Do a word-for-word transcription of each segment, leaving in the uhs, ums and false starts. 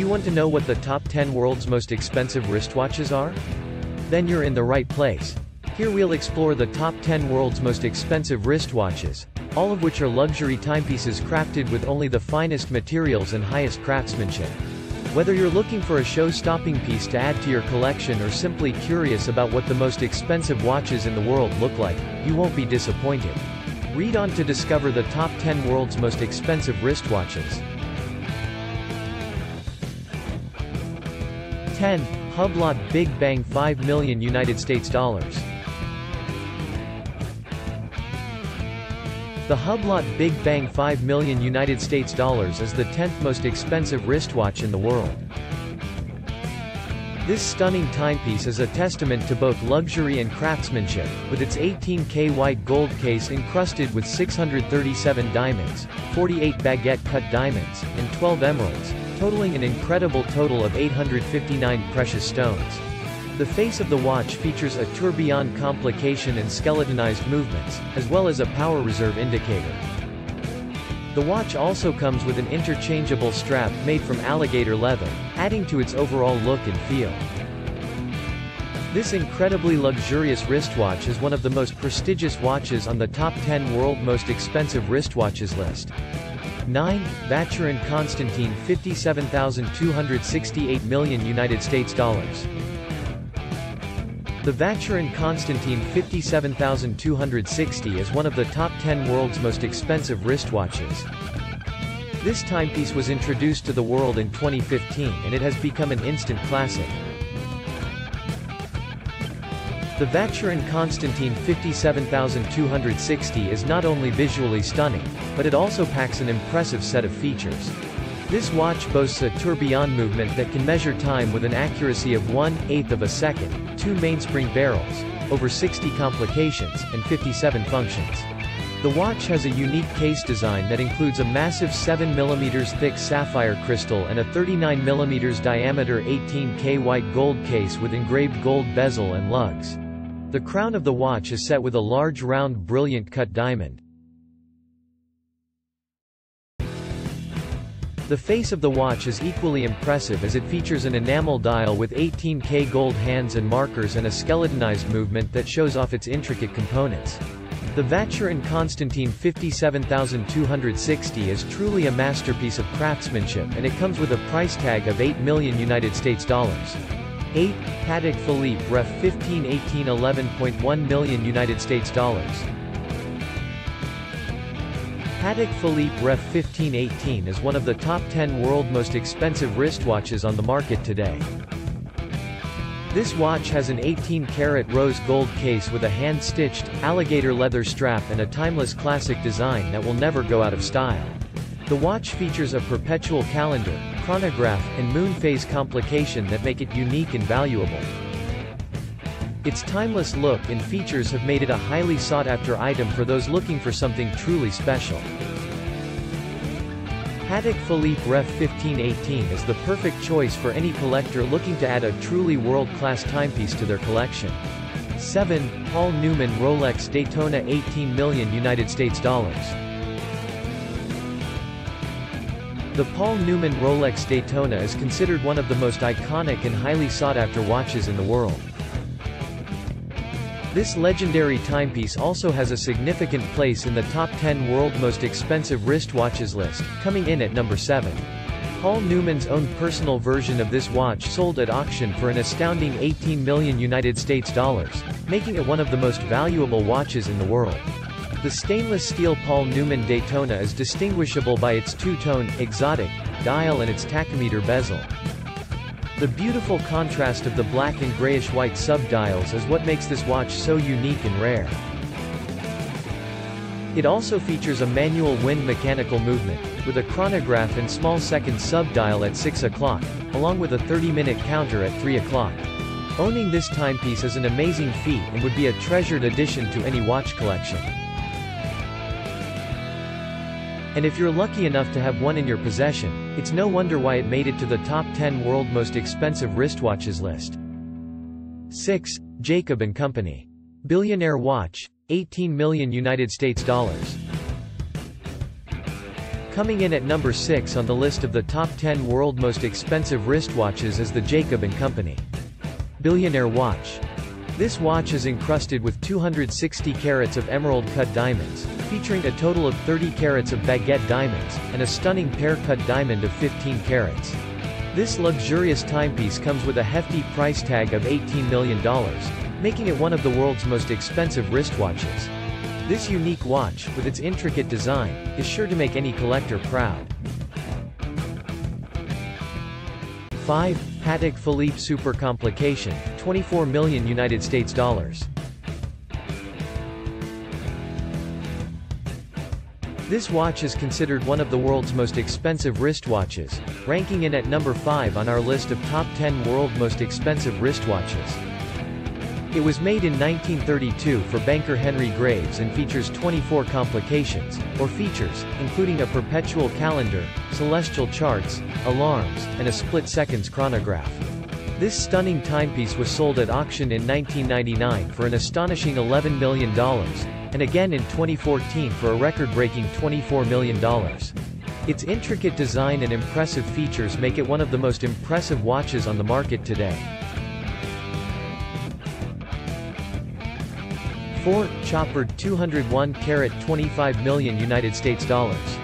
you want to know what the top ten world's most expensive wristwatches are? Then you're in the right place. Here we'll explore the top ten world's most expensive wristwatches, all of which are luxury timepieces crafted with only the finest materials and highest craftsmanship. Whether you're looking for a show-stopping piece to add to your collection or simply curious about what the most expensive watches in the world look like, you won't be disappointed. Read on to discover the top ten world's most expensive wristwatches. ten. Hublot Big Bang five million United States dollars. The Hublot Big Bang five million United States dollars is the tenth most expensive wristwatch in the world. This stunning timepiece is a testament to both luxury and craftsmanship, with its eighteen K white gold case encrusted with six hundred thirty-seven diamonds, forty-eight baguette-cut diamonds, and twelve emeralds, totaling an incredible total of eight hundred fifty-nine precious stones. The face of the watch features a tourbillon complication and skeletonized movements, as well as a power reserve indicator. The watch also comes with an interchangeable strap made from alligator leather, adding to its overall look and feel. This incredibly luxurious wristwatch is one of the most prestigious watches on the top ten world most expensive wristwatches list. nine. Vacheron Constantin fifty-seven thousand two hundred sixty-eight million United States dollars. The Vacheron Constantin fifty-seven thousand two hundred sixty is one of the top ten world's most expensive wristwatches. This timepiece was introduced to the world in twenty fifteen and it has become an instant classic. The Vacheron Constantin fifty-seven thousand two hundred sixty is not only visually stunning, but it also packs an impressive set of features. This watch boasts a tourbillon movement that can measure time with an accuracy of one eighth of a second, two mainspring barrels, over sixty complications, and fifty-seven functions. The watch has a unique case design that includes a massive seven millimeter thick sapphire crystal and a thirty-nine millimeter diameter eighteen K white gold case with engraved gold bezel and lugs. The crown of the watch is set with a large round brilliant cut diamond. The face of the watch is equally impressive as it features an enamel dial with eighteen K gold hands and markers and a skeletonized movement that shows off its intricate components. The Vacheron Constantin fifty-seven thousand two hundred sixty is truly a masterpiece of craftsmanship and it comes with a price tag of eight million United States dollars. eight. Patek Philippe Ref fifteen eighteen eleven point one million United States dollars. Patek Philippe Ref fifteen eighteen is one of the top ten world most expensive wristwatches on the market today. This watch has an eighteen karat rose gold case with a hand-stitched, alligator leather strap and a timeless classic design that will never go out of style. The watch features a perpetual calendar, chronograph, and moon phase complication that make it unique and valuable. Its timeless look and features have made it a highly sought-after item for those looking for something truly special. Patek Philippe Ref fifteen eighteen is the perfect choice for any collector looking to add a truly world-class timepiece to their collection. seven. Paul Newman Rolex Daytona eighteen million United States dollars. The Paul Newman Rolex Daytona is considered one of the most iconic and highly sought-after watches in the world. This legendary timepiece also has a significant place in the top ten world most expensive wristwatches list, coming in at number seven. Paul Newman's own personal version of this watch sold at auction for an astounding eighteen million United States dollars, making it one of the most valuable watches in the world. The stainless steel Paul Newman Daytona is distinguishable by its two-tone, exotic, dial and its tachometer bezel. The beautiful contrast of the black and grayish-white sub-dials is what makes this watch so unique and rare. It also features a manual wind mechanical movement, with a chronograph and small second sub-dial at six o'clock, along with a thirty minute counter at three o'clock. Owning this timepiece is an amazing feat and would be a treasured addition to any watch collection. And if you're lucky enough to have one in your possession, it's no wonder why it made it to the top ten world most expensive wristwatches list. six. Jacob and Company. Billionaire Watch, eighteen million United States dollars. Coming in at number six on the list of the top ten world most expensive wristwatches is the Jacob and Company Billionaire Watch. This watch is encrusted with two hundred sixty carats of emerald-cut diamonds, featuring a total of thirty carats of baguette diamonds, and a stunning pear-cut diamond of fifteen carats. This luxurious timepiece comes with a hefty price tag of eighteen million dollars, making it one of the world's most expensive wristwatches. This unique watch, with its intricate design, is sure to make any collector proud. five. Patek Philippe Super Complication, twenty-four million United States dollars. This watch is considered one of the world's most expensive wristwatches, ranking in at number five on our list of top ten world most expensive wristwatches. It was made in nineteen thirty-two for banker Henry Graves and features twenty-four complications, or features, including a perpetual calendar, celestial charts, alarms, and a split-seconds chronograph. This stunning timepiece was sold at auction in nineteen ninety-nine for an astonishing eleven million dollars, and again in twenty fourteen for a record-breaking twenty-four million dollars. Its intricate design and impressive features make it one of the most impressive watches on the market today. four. Chopard two hundred one carat twenty-five million United States dollars.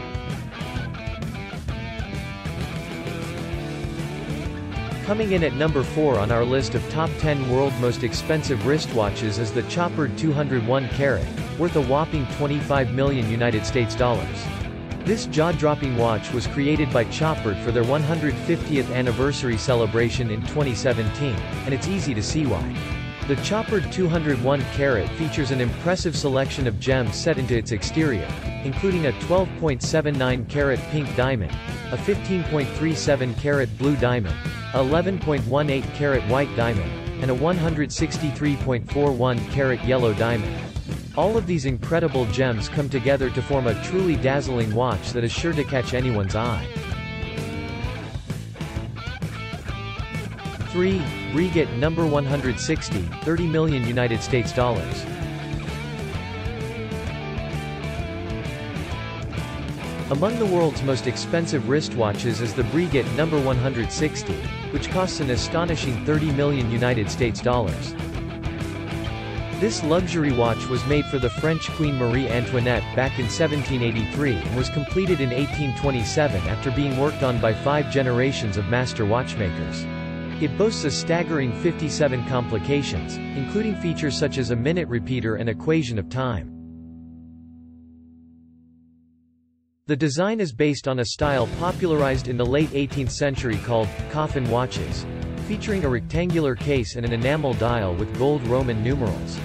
Coming in at number four on our list of top ten world most expensive wristwatches is the Chopard two hundred one carat, worth a whopping twenty-five million United States dollars. This jaw-dropping watch was created by Chopard for their one hundred fiftieth anniversary celebration in twenty seventeen, and it's easy to see why. The Chopard two hundred one carat features an impressive selection of gems set into its exterior, including a twelve point seven nine carat pink diamond, a fifteen point three seven carat blue diamond, a eleven point one eight carat white diamond, and a one hundred sixty-three point four one carat yellow diamond. All of these incredible gems come together to form a truly dazzling watch that is sure to catch anyone's eye. three. Breguet number one hundred sixty, thirty million United States dollars. Among the world's most expensive wristwatches is the Breguet number one hundred sixty, which costs an astonishing thirty million United States dollars. This luxury watch was made for the French Queen Marie Antoinette back in seventeen eighty-three and was completed in eighteen twenty-seven after being worked on by five generations of master watchmakers. It boasts a staggering fifty-seven complications, including features such as a minute repeater and equation of time. The design is based on a style popularized in the late eighteenth century called coffin watches, featuring a rectangular case and an enamel dial with gold Roman numerals.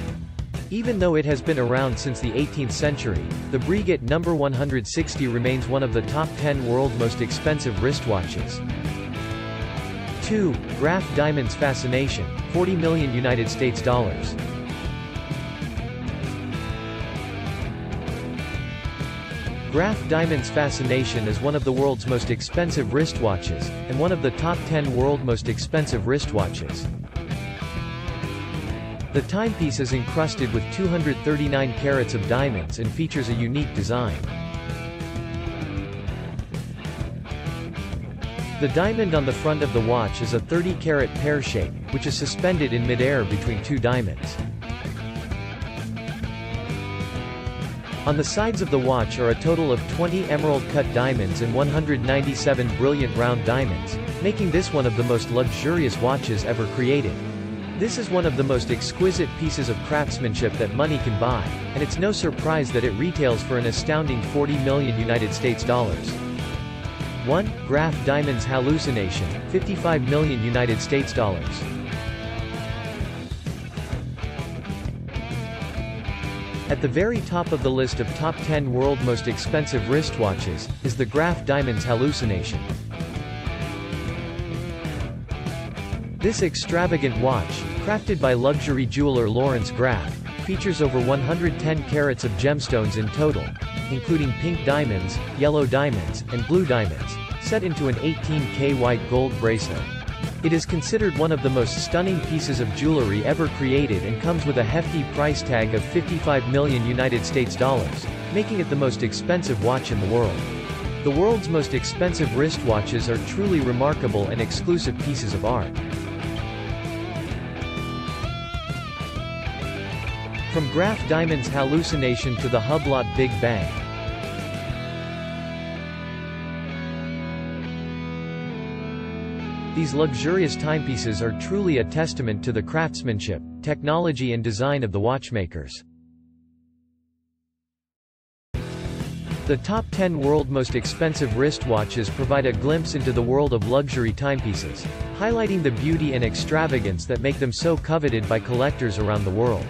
Even though it has been around since the eighteenth century, the Breguet number one hundred sixty remains one of the top ten world most expensive wristwatches. two. Graff Diamonds Fascination, forty million United States dollars. Graff Diamonds Fascination is one of the world's most expensive wristwatches, and one of the top ten world most expensive wristwatches. The timepiece is encrusted with two hundred thirty-nine carats of diamonds and features a unique design. The diamond on the front of the watch is a thirty carat pear shape, which is suspended in midair between two diamonds. On the sides of the watch are a total of twenty emerald-cut diamonds and one hundred ninety-seven brilliant round diamonds, making this one of the most luxurious watches ever created. This is one of the most exquisite pieces of craftsmanship that money can buy, and it's no surprise that it retails for an astounding forty million United States dollars. one. Graff Diamonds Hallucination, fifty-five million United States dollars. At the very top of the list of top ten world most expensive wristwatches is the Graff Diamonds Hallucination. This extravagant watch, crafted by luxury jeweler Laurence Graff, features over one hundred ten carats of gemstones in total, including pink diamonds, yellow diamonds, and blue diamonds, set into an eighteen karat white gold bracelet. It is considered one of the most stunning pieces of jewelry ever created and comes with a hefty price tag of fifty-five million United States dollars, making it the most expensive watch in the world. The world's most expensive wristwatches are truly remarkable and exclusive pieces of art. From Graff Diamonds' hallucination to the Hublot Big Bang. These luxurious timepieces are truly a testament to the craftsmanship, technology and design of the watchmakers. The top ten world most expensive wristwatches provide a glimpse into the world of luxury timepieces, highlighting the beauty and extravagance that make them so coveted by collectors around the world.